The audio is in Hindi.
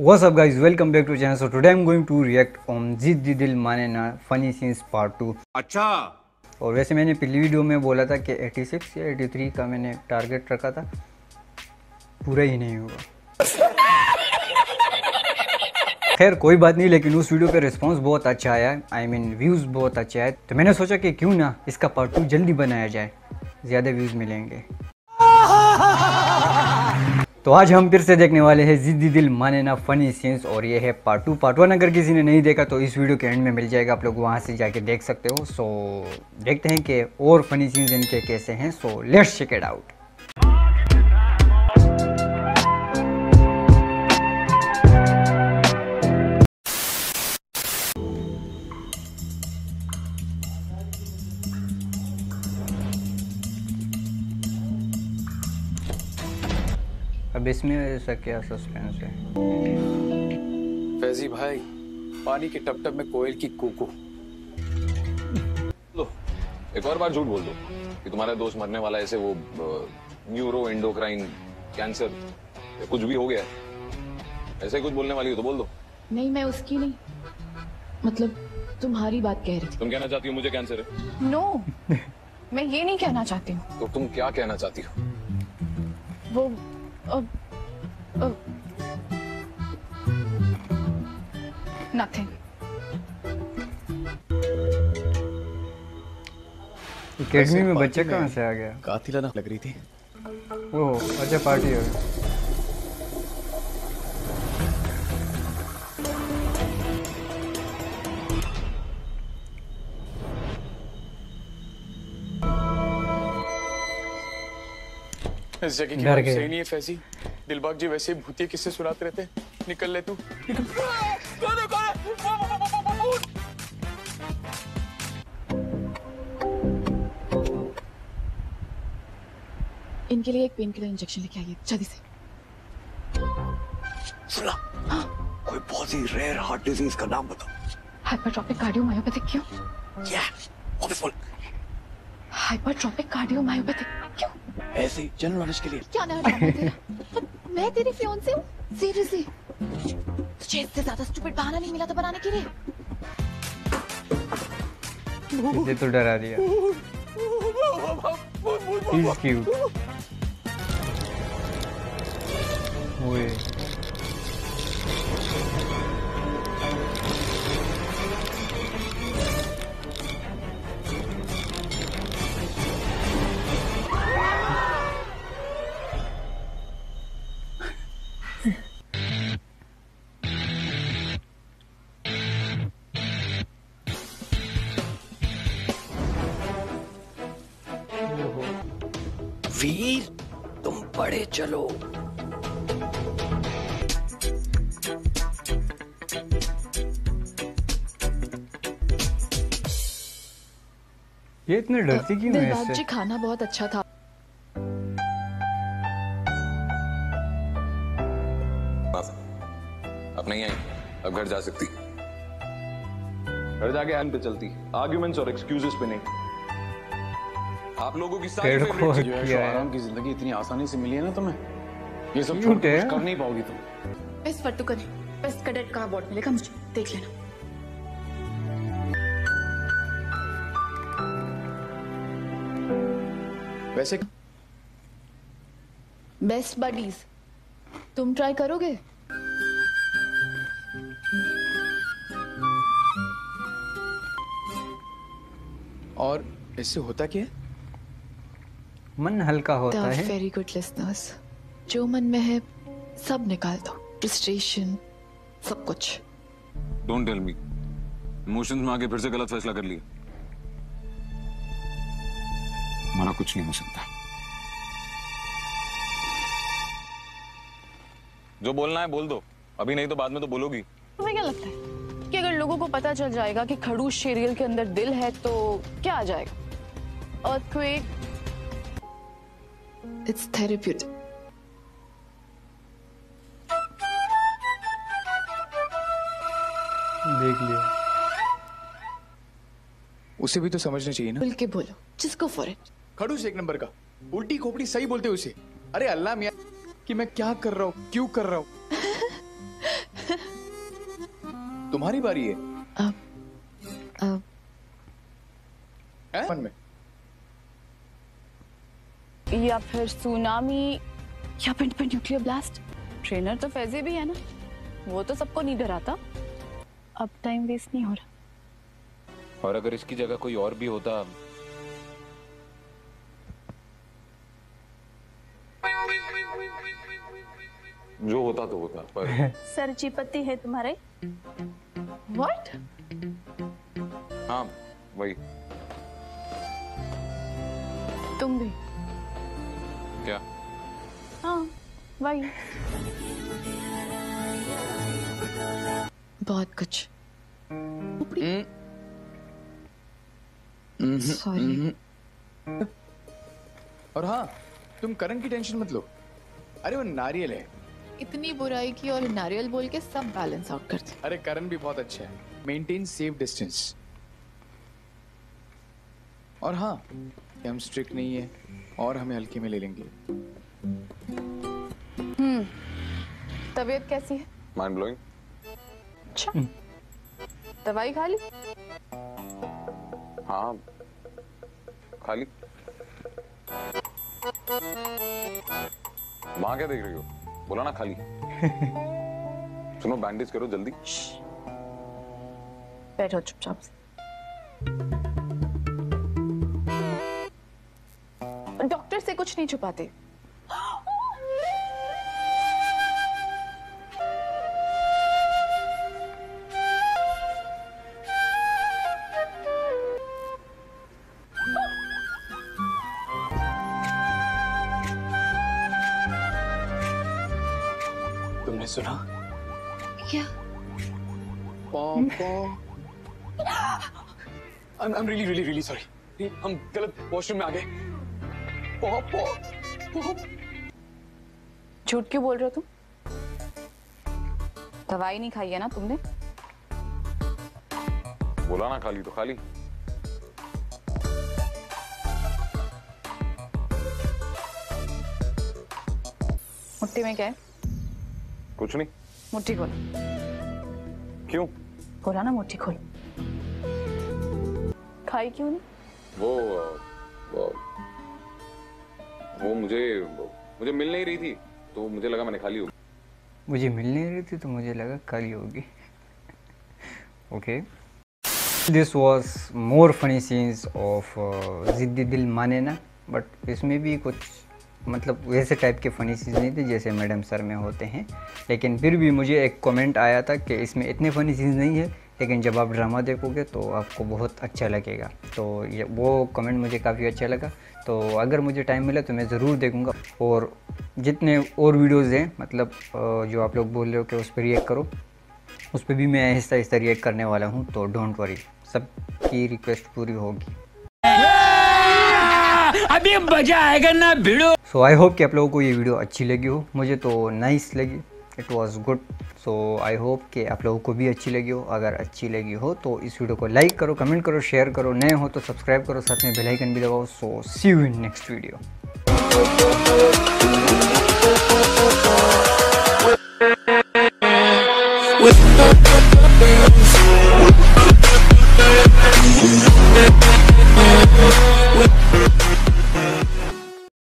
What's up guys, welcome back to channel. So today I'm going to react on Jiddi Dil Maane Na Funny Scenes Part 2. अच्छा, और वैसे मैंने पिछली वीडियो में बोला था कि 86 या 83 का मैंने टारगेट रखा था, पूरा ही नहीं हुआ। खैर कोई बात नहीं, लेकिन उस वीडियो का रिस्पांस बहुत अच्छा आया, I mean व्यूज़ बहुत अच्छे आए, तो मैंने सोचा कि क्यों ना इसका पार्ट 2 जल्दी बनाया जाए, ज़्यादा व्यूज़ मिलेंगे। तो आज हम फिर से देखने वाले हैं जिद्दी दिल माने ना फनी सीन्स, और ये है पार्ट 2। पार्ट 1 अगर किसी ने नहीं देखा तो इस वीडियो के एंड में मिल जाएगा, आप लोग वहाँ से जाके देख सकते हो। सो देखते हैं कि और फनी सीन्स इनके कैसे हैं। So let's check it out. अब इसमें ऐसा क्या सस्पेंस है? फैजी भाई, पानी के टपटप में कोयल की कुकू। लो, एक और बार झूठ बोल दो कि तुम्हारा दोस्त मरने वाला है, ऐसे वो न्यूरो एंडोक्राइन कैंसर कुछ भी हो गया है, ऐसे कुछ बोलने वाली हो तो बोल दो। नहीं, मैं उसकी नहीं, मतलब तुम्हारी बात कह रही थी। तुम कहना चाहती हो मुझे कैंसर है? नो मैं ये नहीं कहना चाहती हूँ। तो तुम क्या कहना चाहती हो? वो Nothing. अकेडमी में बच्चे कहाँ से आ गया? कातिलाना लग रही थी। ओह अच्छा, पार्टी हो गई। इस जगह की बात सही नहीं है फैजी, दिलबाग जी वैसे भूतिया किससे सुनाते रहते हैं। निकल ले तू, निकल। इनके लिए एक पेन किलर इंजेक्शन लेके आइए जल्दी से। सुना कोई बहुत ही रेयर हार्ट डिजीज का नाम बताओ। Hypertrophic cardiomyopathy. क्यों? या ऑब्वियसली हाइपरट्रॉपिक कार्डियोमायोपैथी क्यों? ऐसे जनरल नॉलेज के लिए क्या तेरा? मैं तेरी फियांसे हूँ, सीरियसली तुझे इससे ज्यादा स्टूपिड बहाना नहीं मिला था बनाने के लिए। ये तो डरा दिया। He's cute. ओए वीर तुम बड़े चलो। ये इतने डरती क्यों है इससे? जी खाना बहुत अच्छा था। अब नहीं आई, अब घर जा सकती। घर जाके पे चलती, आर्ग्यूमेंट्स और एक्सक्यूजेस पे नहीं। आप लोगों की सारी फेवरेट जो है आराम की जिंदगी इतनी आसानी से मिली है ना तुम्हें, ये सब कर नहीं पाओगी तुम। बेस्ट फट्टू का नहीं, बेस्ट कैडेट का अवार्ड मिलेगा मुझे, देख लेना। वैसे बेस्ट बडीज तुम ट्राई करोगे? और इससे होता क्या है? मन हल्का होता है। वेरी गुड लिसनर्स, जो मन में है सब निकाल दो, फ्रस्ट्रेशन सब कुछ। डोंट टेल मी इमोशंस में आगे फिर से गलत फैसला कर लिया। हमारा कुछ नहीं हो सकता। जो बोलना है बोल दो, अभी नहीं तो बाद में तो बोलोगी। तुम्हें क्या लगता है कि अगर लोगों को पता चल जाएगा कि खड़ूस शेरियल के अंदर दिल है तो क्या आ जाएगा? अर्थक्वेक। It's therapeutic. देख लिया, उसे भी तो समझना चाहिए ना। बोल के बोलो, जिसको फॉर इट। खड़ूस एक नंबर का, उल्टी खोपड़ी सही बोलते उसे। अरे अल्लाह मियां कि मैं क्या कर रहा हूँ, क्यों कर रहा हूँ। तुम्हारी बारी है। या फिर सुनामी या पिंड पे न्यूक्लियर ब्लास्ट। ट्रेनर तो फैजी भी है ना, वो तो सबको नहीं डराता। अब टाइम वेस्ट नहीं हो रहा। और अगर इसकी जगह कोई और भी होता। जो होता तो होता पर। सर जी पति है तुम्हारे? What? हाँ वही। तुम भी क्या? हाँ वही। बहुत कुछ। सॉरी। और हाँ तुम करण की टेंशन मत लो। अरे वो नारियल है। इतनी बुराई की और नारियल बोल के सब बैलेंस आउट करते। अरे करण भी बहुत अच्छा है। Maintain safe distance. और हाँ हम स्ट्रिक्ट नहीं है और हमें हल्के में ले लेंगे। तबीयत कैसी है? Mind blowing. अच्छा दवाई खा ली? हाँ खा ली। माँ क्या देख रही हो? बोला ना खाली। सुनो बैंडेज करो जल्दी। बैठो चुपचाप से। डॉक्टर से कुछ नहीं छुपाते। सुना क्या? I'm really, really, really sorry. हम गलत वॉशरूम में आ गए। झूठ क्यों बोल रहे हो तुम? दवाई नहीं खाई है ना तुमने? बोला ना खाली तो खाली। मुट्ठी में क्या है? कुछ नहीं। मुट्ठी खोल। क्यों? बोला ना मुट्ठी खोल। खाई क्यों नहीं? वो मुझे मिल नहीं रही थी तो मुझे लगा मैंने खाली होगी। मुझे मिल नहीं रही थी तो मुझे लगा खाली होगी। Okay. This was more funny scenes of Ziddi Dil माने ना। बट इसमें भी कुछ मतलब वैसे टाइप के फ़नी सीन्स नहीं थे जैसे मैडम सर में होते हैं। लेकिन फिर भी मुझे एक कमेंट आया था कि इसमें इतने फ़नी सीन्स नहीं है, लेकिन जब आप ड्रामा देखोगे तो आपको बहुत अच्छा लगेगा। तो वो कमेंट मुझे काफ़ी अच्छा लगा। तो अगर मुझे टाइम मिला तो मैं ज़रूर देखूँगा। और जितने और वीडियोज़ हैं मतलब जो आप लोग बोल रहे हो कि उस पर रिएक्ट करो, उस पर भी मैं आहिस्ता आहिस्ता रिएक्ट करने वाला हूँ। तो डोंट वरी, सब की रिक्वेस्ट पूरी होगी। अभी मजा आएगा ना वीडियो। सो आई होप कि आप लोगों को ये वीडियो अच्छी लगी हो। मुझे तो नाइस लगी। It was good. So I hope कि आप लोगों को भी अच्छी लगी हो। अगर अच्छी लगी हो तो इस वीडियो को लाइक करो, कमेंट करो, शेयर करो। नए हो तो सब्सक्राइब करो, साथ में बेल आइकन भी दबाओ। So see you in next video.